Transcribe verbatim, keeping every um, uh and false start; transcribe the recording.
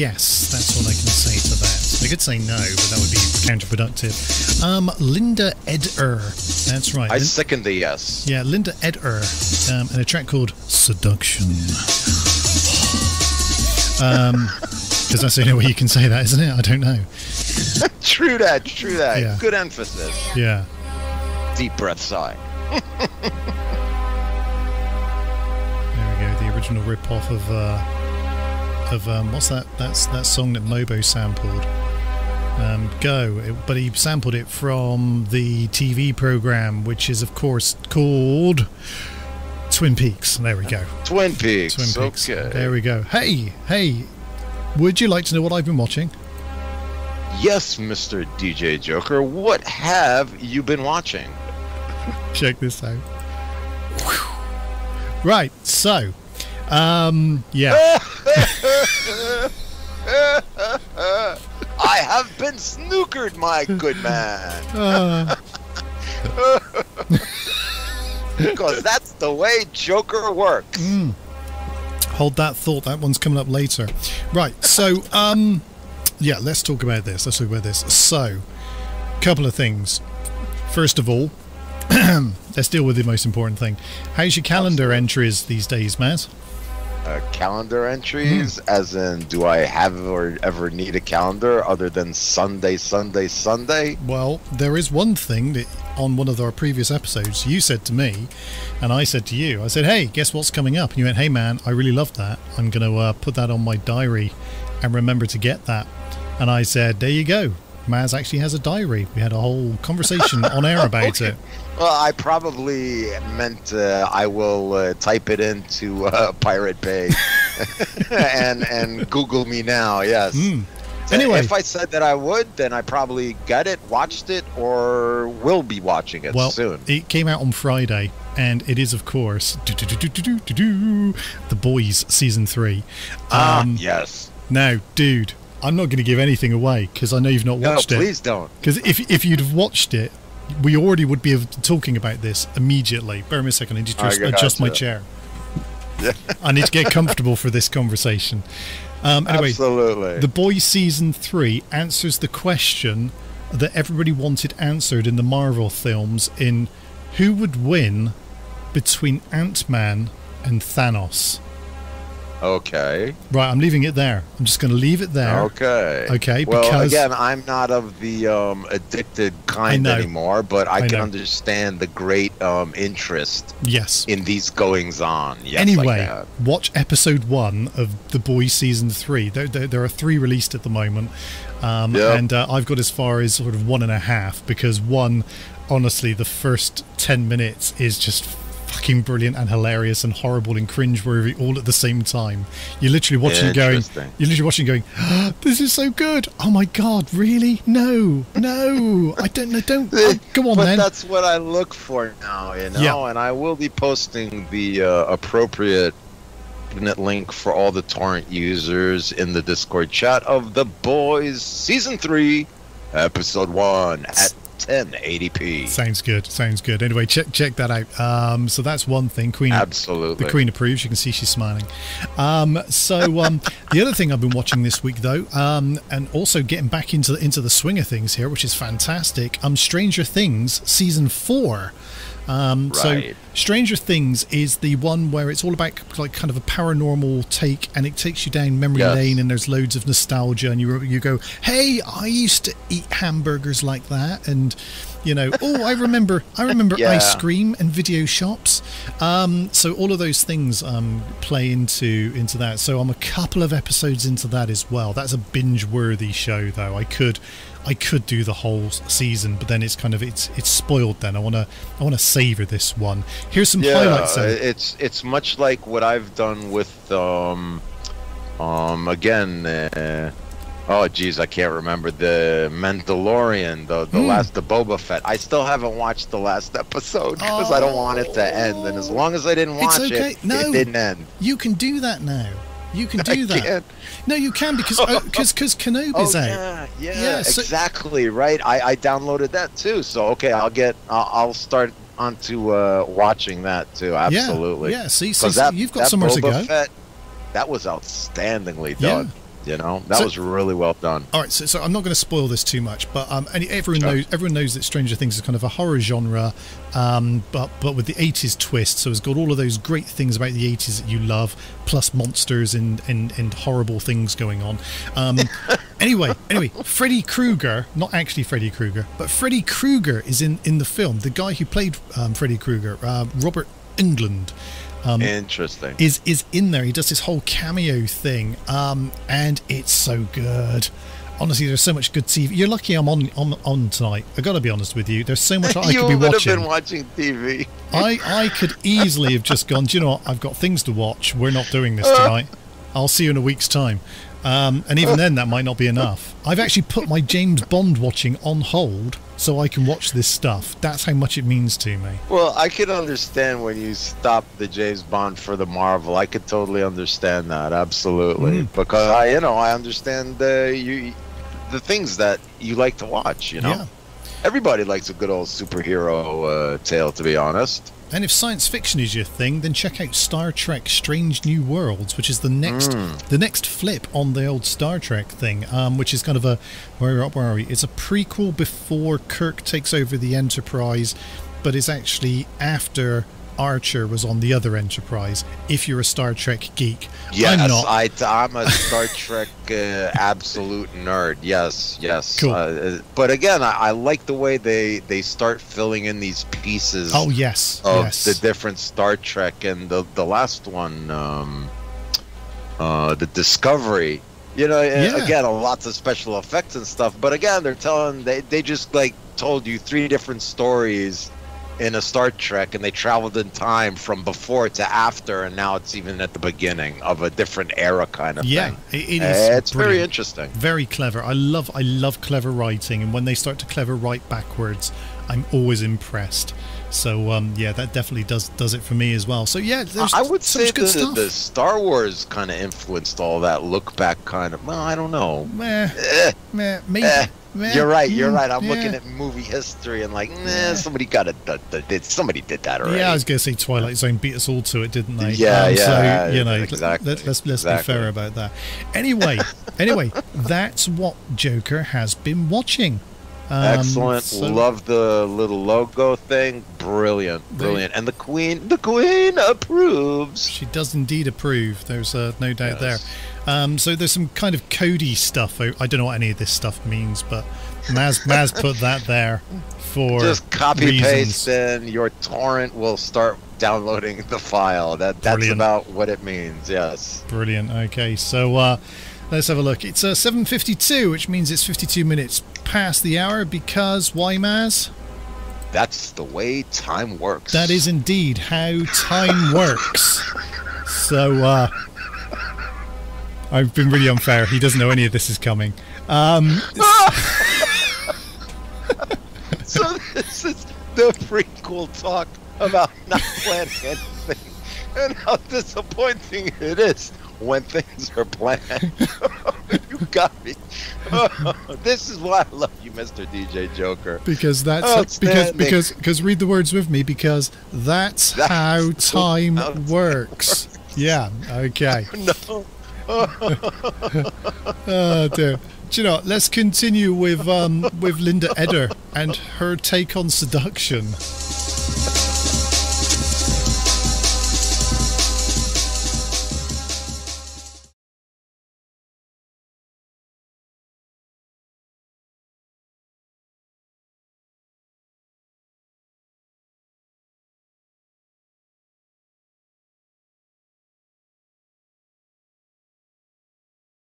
yes, that's what I can say to that. I could say no, but that would be counterproductive. Um, Linda Eder. That's right. I Lin second the yes. Yeah, Linda Eder, um, and a track called Seduction. Um, because that's the only way you can say that, isn't it? I don't know. True that, true that. Yeah. Good emphasis. Yeah. Deep breath sigh. There we go, the original rip-off of, uh, of um, what's that? That's that song that Mobo sampled. Um, Go, it, but he sampled it from the T V program, which is of course called Twin Peaks. There we go. Twin Peaks. Twin Peaks. Okay. There we go. Hey, hey, would you like to know what I've been watching? Yes, Mister D J Joker. What have you been watching? Check this out. Whew. Right. So, um, yeah. I have been snookered, my good man. Uh. Because that's the way Joker works. Mm. Hold that thought. That one's coming up later. Right. So, um, yeah, let's talk about this. Let's talk about this. So, couple of things. First of all, let's deal with the most important thing. How's your calendar entries these days, Matt? Uh, calendar entries? Mm. As in, do I have or ever need a calendar other than Sunday, Sunday, Sunday? Well, there is one thing that on one of our previous episodes you said to me, and I said to you, I said, hey, guess what's coming up? And you went, hey, man, I really love that. I'm going to uh, put that on my diary and remember to get that. And I said, there you go. Maz actually has a diary. We had a whole conversation on air about okay. it. Well, I probably meant uh, I will uh, type it into uh, Pirate Bay and and Google me now. Yes. Mm. Anyway, if I said that I would, then I probably got it, watched it, or will be watching it well, soon. It came out on Friday, and it is, of course, do, do, do, do, do, do, do, The Boys season three. Um, ah, yes. Now, dude. I'm not going to give anything away because I know you've not watched it. No, please don't. Because if, if you'd have watched it, we already would be talking about this immediately. Bear me a second. I need to just adjust my chair. I need to get comfortable for this conversation. Um, anyway, absolutely. The Boys Season three answers the question that everybody wanted answered in the Marvel films in who would win between Ant-Man and Thanos. Okay. Right, I'm leaving it there. I'm just going to leave it there. Okay. Okay. Well, because again, I'm not of the um, addicted kind anymore, but I, I can know. understand the great um, interest. Yes. In these goings on. Yes, anyway, like that. Watch episode one of The Boys season three. There, there, there are three released at the moment, um, yep. and uh, I've got as far as sort of one and a half because one, honestly, the first ten minutes is just fucking brilliant and hilarious and horrible and cringeworthy all at the same time. You're literally watching yeah, going you're literally watching going, oh, this is so good. Oh my god, really? No. No. I don't know, don't oh, come on but then. But that's what I look for now, you know, yeah. and I will be posting the uh, appropriate link for all the torrent users in the Discord chat of The Boys season three, episode one at ten eighty p. Sounds good. Sounds good. Anyway, check check that out. Um, so that's one thing. Queen absolutely. The Queen approves. You can see she's smiling. Um, so um, the other thing I've been watching this week, though, um, and also getting back into the, into the swing of things here, which is fantastic. Um, Stranger Things season four. Um, right. So Stranger Things is the one where it's all about like kind of a paranormal take, and it takes you down memory yes. lane, and there's loads of nostalgia, and you you go, hey, I used to eat hamburgers like that, and you know, oh, I remember, I remember yeah. ice cream and video shops. Um, so all of those things um, play into into that. So I'm a couple of episodes into that as well. That's a binge-worthy show, though. I could. I could do the whole season, but then it's kind of it's it's spoiled. Then I wanna I wanna savor this one. Here's some yeah, highlights. Though. It's it's much like what I've done with um um again. Uh, oh geez, I can't remember the Mandalorian, the the mm. last the Boba Fett. I still haven't watched the last episode because oh. I don't want it to end. And as long as I didn't watch it's okay. it, no, it didn't end. You can do that now. You can do I that. Can't. No, you can because because oh, Kenobi's oh, out. Yeah, yeah, yeah so exactly right. I, I downloaded that too. So okay, I'll get. I'll, I'll start onto uh, watching that too. Absolutely. Yeah. yeah see, see, see that, you've got somewhere Boba to go. Fett, that was outstandingly done. Yeah. You know, that so, was really well done. All right, so, so I'm not going to spoil this too much, but um, and everyone sure. knows everyone knows that Stranger Things is kind of a horror genre, um, but but with the eighties twist. So it's got all of those great things about the eighties that you love, plus monsters and and, and horrible things going on. Um, anyway, anyway, Freddy Krueger, not actually Freddy Krueger, but Freddy Krueger is in in the film. The guy who played um, Freddy Krueger, uh, Robert England. Um, Interesting. Is is in there? He does this whole cameo thing, um, and it's so good. Honestly, there's so much good T V. You're lucky I'm on on, on tonight. I got to be honest with you. There's so much I could be watching. You would have been watching T V. I I could easily have just gone, do you know what? I've got things to watch. We're not doing this tonight. I'll see you in a week's time. Um, and even then, that might not be enough. I've actually put my James Bond watching on hold so I can watch this stuff. That's how much it means to me. Well, I could understand when you stop the James Bond for the Marvel. I could totally understand that, absolutely, mm. because I, you know, I understand the you, the things that you like to watch. You know, yeah. everybody likes a good old superhero uh, tale, to be honest. And if science fiction is your thing, then check out Star Trek: Strange New Worlds, which is the next mm. the next flip on the old Star Trek thing, um, which is kind of a where are, where are we? It's a prequel before Kirk takes over the Enterprise, but it's actually after Archer was on the other Enterprise. If you're a Star Trek geek, yes, I'm not. I, I'm a Star Trek uh, absolute nerd. Yes, yes. Cool. Uh, but again, I, I like the way they they start filling in these pieces. Oh yes, of yes. the different Star Trek, and the the last one, um, uh, the Discovery. You know, yeah. again, lots of special effects and stuff. But again, they're telling they they just like told you three different stories in a Star Trek, and they traveled in time from before to after, and now it's even at the beginning of a different era kind of yeah, thing. Yeah, it, it is. Uh, it's brilliant. Very interesting. Very clever. I love I love clever writing, and when they start to clever write backwards, I'm always impressed. So um, yeah, that definitely does does it for me as well. So yeah, there's I would so say good the, stuff. the Star Wars kind of influenced all that look back kind of. Well, I don't know. Meh. Eh. Meh. Maybe. Eh. Man, you're right. You're right. I'm yeah. looking at movie history and like, nah, yeah. somebody got it. Did somebody did that already? Yeah, I was gonna say Twilight Zone beat us all to it, didn't they? Yeah, um, yeah. So you know, exactly. let, let's let's exactly. be fair about that. Anyway, anyway, that's what Joker has been watching. Um, Excellent. So love the little logo thing. Brilliant, brilliant. They, and the Queen, the Queen approves. She does indeed approve. There's uh, no doubt yes. there. Um, so there's some kind of Cody stuff. I, I don't know what any of this stuff means, but Maz, Maz put that there for just copy reasons. Paste, and your torrent will start downloading the file. That that's brilliant. About what it means. Yes. Brilliant. Okay, so. Uh, Let's have a look. It's uh, seven fifty-two, which means it's fifty-two minutes past the hour, because why, Maz? That's the way time works. That is indeed how time works. So, uh, I've been really unfair. He doesn't know any of this is coming. Um, so this is the prequel talk about not planning anything and how disappointing it is when things are planned. You got me. Oh, this is why I love you, Mister D J Joker. Because that's because because because read the words with me, because that's, that's how time how works. works. Yeah. Okay. No. Oh. Oh, dear. Do you know? Let's continue with um with Linda Eder and her take on seduction.